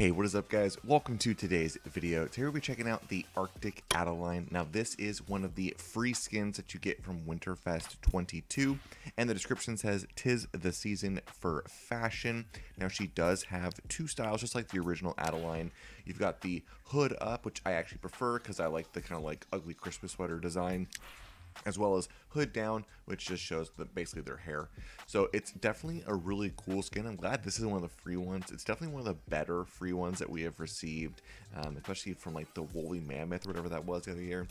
Hey, what is up guys? Welcome to today's video. Today we'll be checking out the Arctic Adeline. Now this is one of the free skins that you get from Winterfest 22, and the description says, "'Tis the season for fashion." Now she does have two styles, just like the original Adeline. You've got the hood up, which I actually prefer because I like the kind of like ugly Christmas sweater design, as well as hood down, which just shows the, basically their hair. So it's definitely a really cool skin. I'm glad this is one of the free ones. It's definitely one of the better free ones that we have received, especially from like the Woolly Mammoth or whatever that was the other year.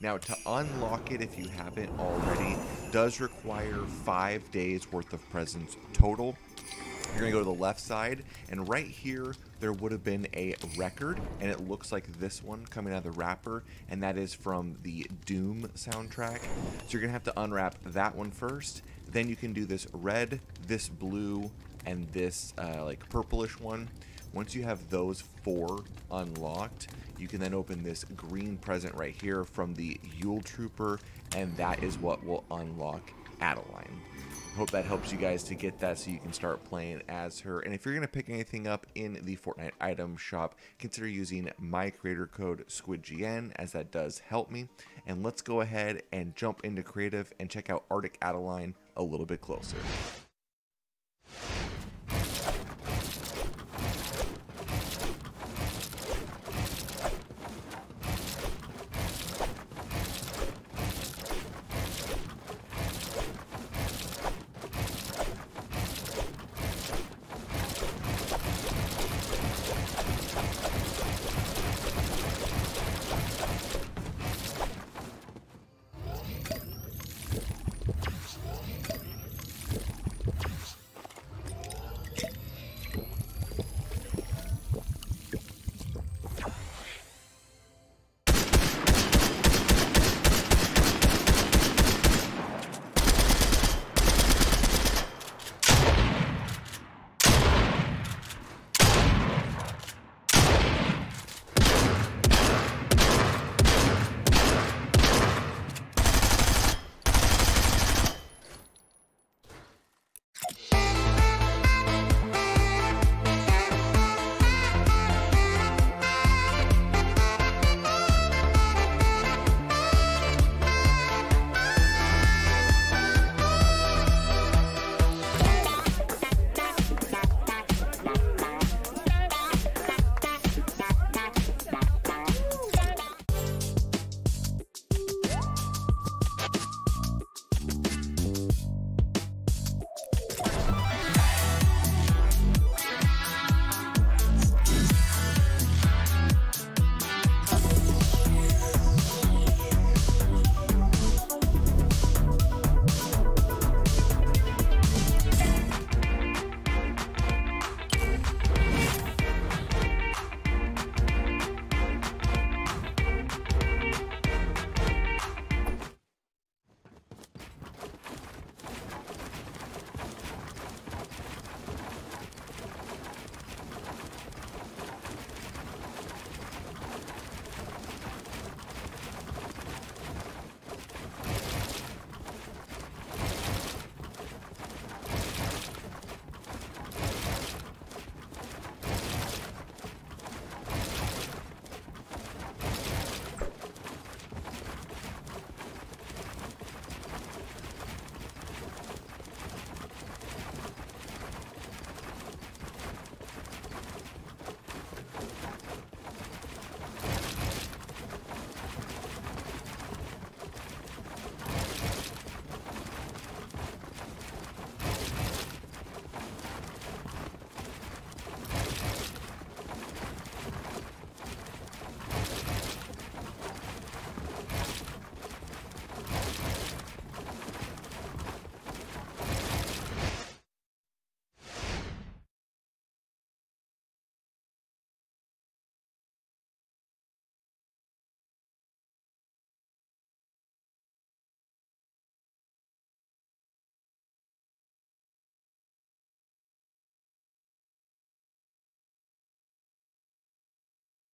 Now to unlock it, if you haven't already, does require 5 days worth of presents total. You're gonna go to the left side, and right here there would have been a record, and it looks like this one coming out of the wrapper, and that is from the Doom soundtrack. So you're gonna have to unwrap that one first, then you can do this red, this blue, and this like purplish one. Once you have those four unlocked, you can then open this green present right here from the Yule Trooper, and that is what will unlock Adeline. Hope that helps you guys to get that so you can start playing as her. And if you're going to pick anything up in the Fortnite item shop, consider using my creator code SquidGN, as that does help me. And let's go ahead and jump into creative and check out Arctic Adeline a little bit closer.